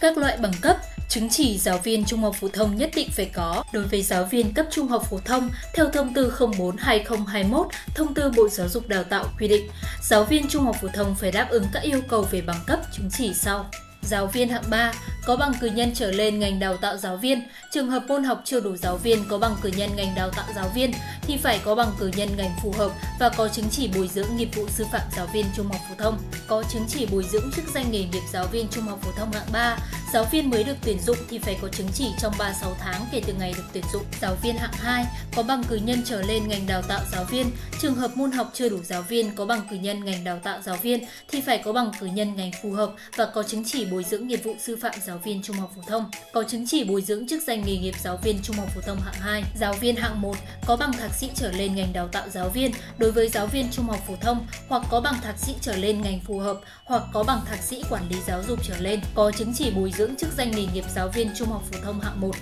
Các loại bằng cấp, chứng chỉ giáo viên trung học phổ thông nhất định phải có đối với giáo viên cấp trung học phổ thông theo Thông tư 04/2021, Thông tư Bộ Giáo dục Đào tạo quy định. Giáo viên trung học phổ thông phải đáp ứng các yêu cầu về bằng cấp, chứng chỉ sau. Giáo viên hạng 3 có bằng cử nhân trở lên ngành đào tạo giáo viên. Trường hợp môn học chưa đủ giáo viên có bằng cử nhân ngành đào tạo giáo viên thì phải có bằng cử nhân ngành phù hợp và có chứng chỉ bồi dưỡng nghiệp vụ sư phạm giáo viên trung học phổ thông, có chứng chỉ bồi dưỡng chức danh nghề nghiệp giáo viên trung học phổ thông hạng 3. Giáo viên mới được tuyển dụng thì phải có chứng chỉ trong 36 tháng kể từ ngày được tuyển dụng. Giáo viên hạng 2 có bằng cử nhân trở lên ngành đào tạo giáo viên. Trường hợp môn học chưa đủ giáo viên có bằng cử nhân ngành đào tạo giáo viên thì phải có bằng cử nhân ngành phù hợp và có chứng chỉ bồi dưỡng nghiệp vụ sư phạm giáo viên trung học phổ thông, có chứng chỉ bồi dưỡng chức danh nghề nghiệp giáo viên trung học phổ thông hạng 2. Giáo viên hạng 1 có bằng thạc sĩ trở lên ngành đào tạo giáo viên đối với giáo viên trung học phổ thông, hoặc có bằng thạc sĩ trở lên ngành phù hợp, hoặc có bằng thạc sĩ quản lý giáo dục trở lên, có chứng chỉ bồi dưỡng chức danh nghề nghiệp giáo viên trung học phổ thông hạng 1.